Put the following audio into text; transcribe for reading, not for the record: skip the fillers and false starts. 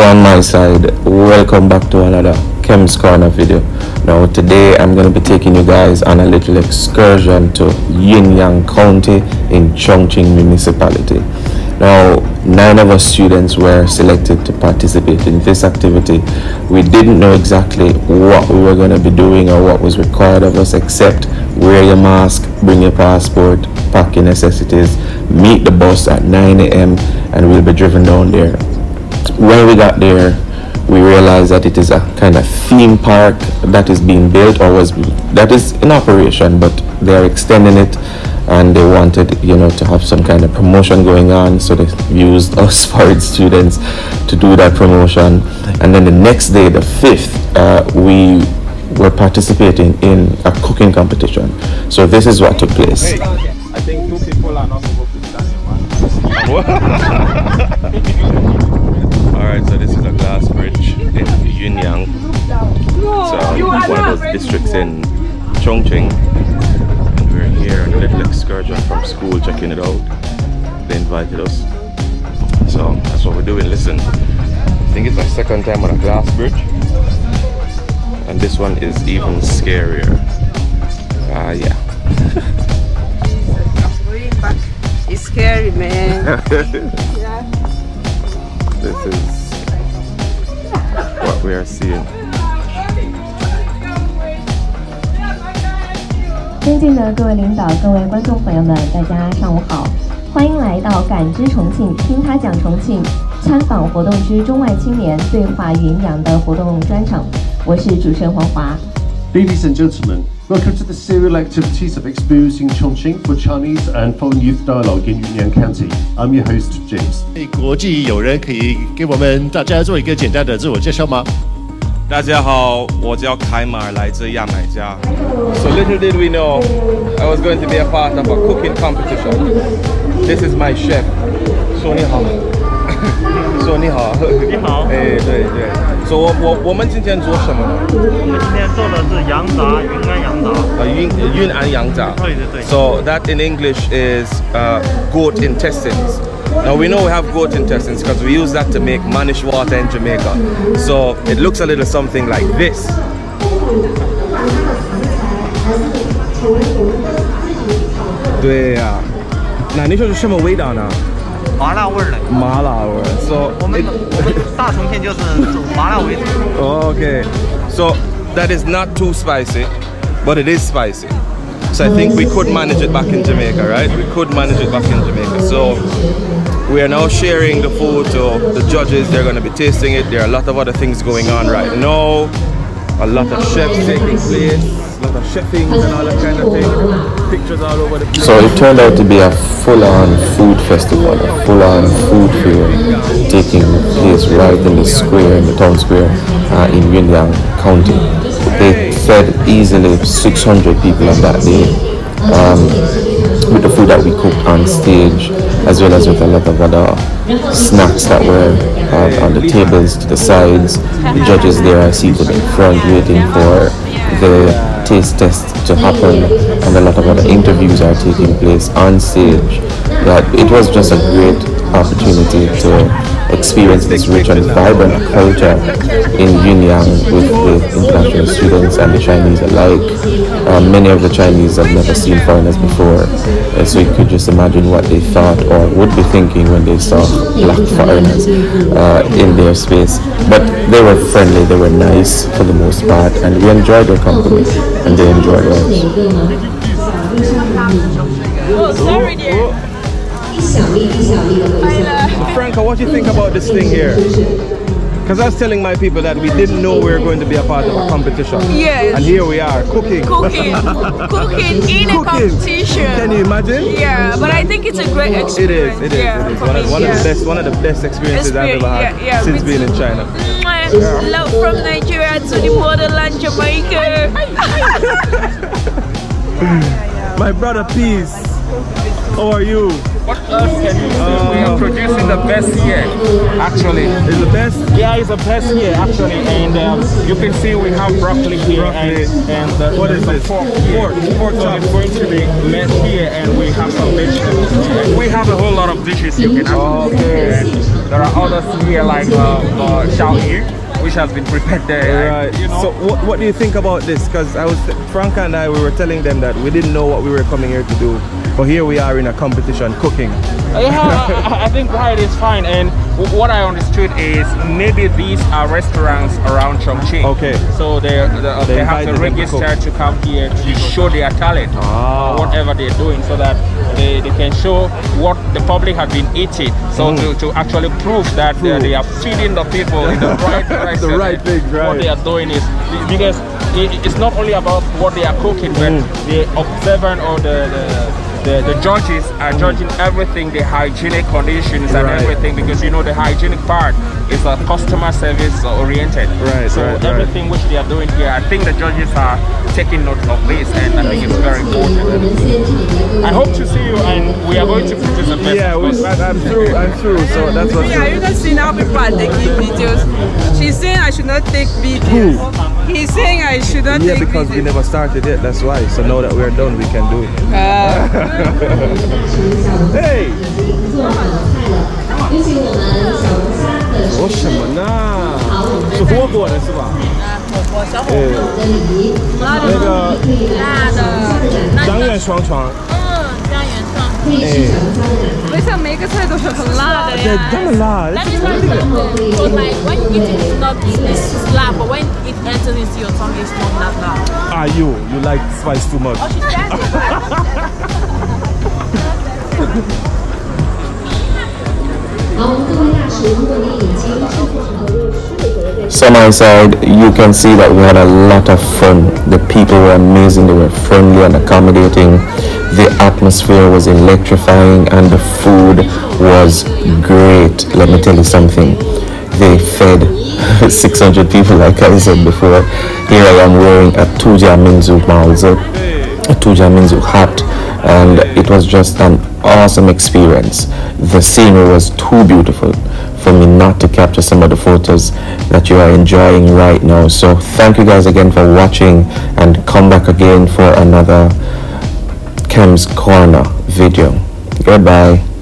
people on my side, welcome back to another Kim's Corner video. Now today I'm going to be taking you guys on a little excursion to Yunyang County in Chongqing municipality. Now 9 of us students were selected to participate in this activity. We didn't know exactly what we were going to be doing or what was required of us, except wear your mask, bring your passport, pack your necessities, meet the bus at 9 a.m. and we'll be driven down there. When we got there, we realized that it is a kind of theme park that is being built, or that is in operation, but they are extending it, and they wanted, you know, to have some kind of promotion going on, so they used us for its students to do that promotion. And then the next day, the 5th, we were participating in a cooking competition. So this is what took place. Hey, I think 2 people are not supposed to stand. Alright, so this is a glass bridge in Yunyang. It's one of those districts in Chongqing. And we're here on a little excursion from school, checking it out. They invited us. So that's what we're doing. Listen, I think it's my 2nd time on a glass bridge. And this one is even scarier. Yeah. It's scary, man. Yeah. This is what we are seeing.尊敬的各位领导、各位观众朋友们，大家上午好，欢迎来到感知重庆、听他讲重庆参访活动之中外青年对话云阳的活动专场，我是主持人黄华。Ladies and gentlemen, welcome to the serial activities of Experiencing Chongqing for Chinese and Foreign Youth Dialogue in Yunyang County. I'm your host, James. 国际友人可以给我们大家做一个简单的自我介绍吗？大家好，我叫凯马，来自牙买加。So little did we know I was going to be a part of a cooking competition. This is my chef, Sony Ha. 说你好，你好，哎，对对，说我们今天做什么呢？我们今天做的是羊杂，云南羊杂。云南羊杂。对对对。So that in English is goat intestines. Now we know we have goat intestines because we use that to make Manish water in Jamaica. So it looks a little something like this. Yeah. 你说是什么味道呢？ 麻辣味儿的，麻辣味儿。So 我们大重庆就是走麻辣为主。Okay, so that is not too spicy, but it is spicy. So I think we could manage it back in Jamaica, right? We could manage it back in Jamaica. So we are now sharing the food to the judges. They're going to be tasting it. There are a lot of other things going on right now. A lot of chefs taking place. Lot of chefing and all that kind of thing. Pictures all over the place. So it turned out to be a full-on food festival, a full-on food fair taking place right in the square, in the town square in Yunyang County. They fed easily 600 people on that day with the food that we cooked on stage, as well as with a lot of other snacks that were on the tables to the sides. The judges there are seated in front waiting for the taste test to happen, and a lot of other interviews are taking place on stage. That it was just a great opportunity to experience this rich and vibrant culture in Yunyang with the international students and the Chinese alike. Many of the Chinese have never seen foreigners before, so you could just imagine what they thought or would be thinking when they saw black foreigners in their space. But they were friendly, they were nice for the most part, and we enjoyed their company and they enjoyed ours. Oh, sorry dear. Franco, what do you think about this thing here? Because I was telling my people that we didn't know we were going to be a part of a competition. Yes. And here we are, cooking. Cooking. cooking in a competition. Can you imagine? Yeah, but I think it's a great experience. It is, it is. Yeah, it is. One of the best experiences I've ever had since being in China. Love from Nigeria to the borderland Jamaica. My brother, peace. How are you? What else can you say? We are producing the best here, actually. It's the best? Yeah, it's the best here, actually. And you can see we have broccoli here. Broccoli. And what is this? Pork. Pork chop. It's going to be made here, and we have some vegetables. We have a whole lot of dishes you can have. Okay. There are others here like Xiaoyu, which has been prepared there. Right. You know. So what do you think about this? Because Frank and I, we were telling them that we didn't know what we were coming here to do. But here we are in a competition cooking. Yeah, I think variety is fine. And what I understood is maybe these are restaurants around Chongqing. Okay. So they have to register to come here to show their talent, or whatever they're doing, so that they can show what the public have been eating. So to actually prove that they are feeding the people in the right direction. The right thing, right. What they are doing is, because it's not only about what they are cooking, but the observant or the judges are judging everything, the hygienic conditions and everything, because you know the hygienic part is a customer service oriented. Right. So everything which they are doing here, I think the judges are taking note of this, and I think it's very important. I hope to see you, and we are going to produce the best. Yeah, I'm through. So that's what. Yeah, you can see now people are taking videos. She's saying I should not take videos. He's saying I should not take videos. Yeah, because we never started yet. That's why. So now that we're done, we can do it. Hey! When you eat it, it's not it's辣, but when it enters into your tongue, it's not that loud. Ah, you like spice too much. So on my side, you can see that we had a lot of fun. The people were amazing, they were friendly and accommodating. The atmosphere was electrifying and the food was great. Let me tell you something. They fed 600 people, like I said before. Here I am wearing a Tujia Minzu Malzo, a Tujia Minzu hat, and it was just an awesome experience. The scenery was too beautiful for me not to capture some of the photos that you are enjoying right now. So thank you guys again for watching, and come back again for another Kem's Corner video. Goodbye.